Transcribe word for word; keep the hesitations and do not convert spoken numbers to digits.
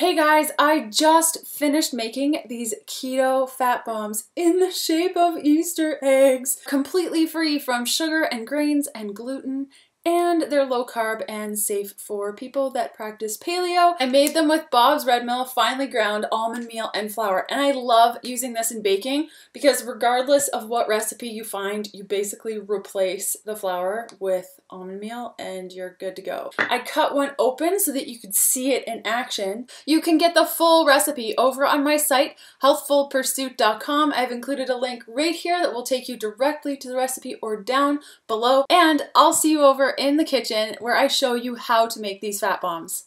Hey guys, I just finished making these keto fat bombs in the shape of Easter eggs, completely free from sugar and grains and gluten, and they're low carb and safe for people that practice paleo. I made them with Bob's Red Mill finely ground almond meal and flour, and I love using this in baking because regardless of what recipe you find, you basically replace the flour with almond meal and you're good to go. I cut one open so that you could see it in action. You can get the full recipe over on my site, healthful pursuit dot com. I've included a link right here that will take you directly to the recipe or down below, and I'll see you over in the kitchen where I show you how to make these fat bombs.